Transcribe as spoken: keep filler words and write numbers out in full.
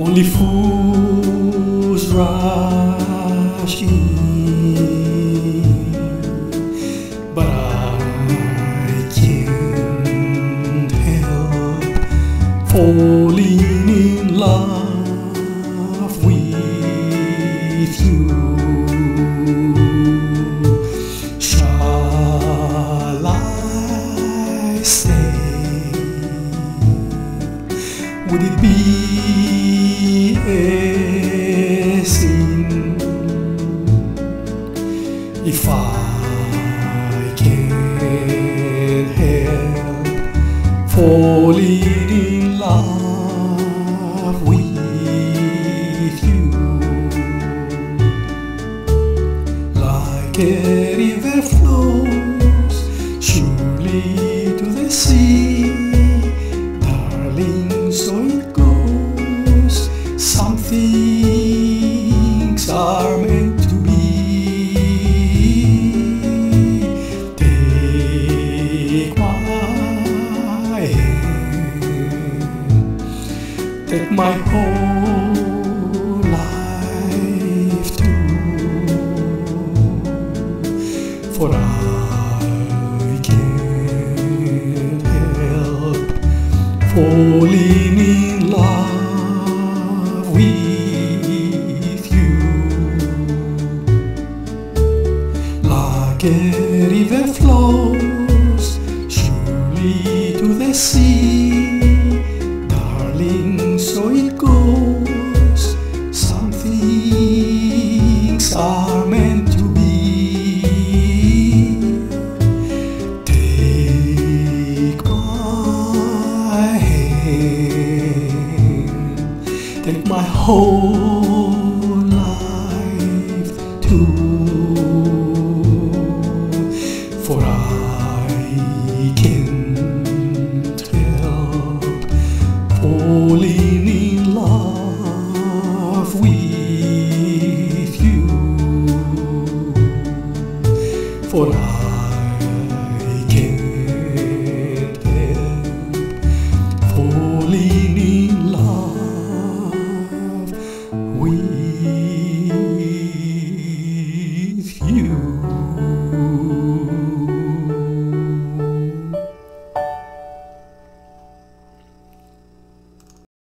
Only fools rush in, but I can't help falling in love with you. Shall I say, would it be a sin if I can't help falling in love with you? Like a river flows surely to the sea, darling, so it goes. Things are meant to be. Take my hand, take my whole life too, for I can't help falling in love with you. Like a river flows surely to the sea, darling, so it goes. Some things are meant to be. Take my hand, take my whole life too, for I can't help falling in love with you.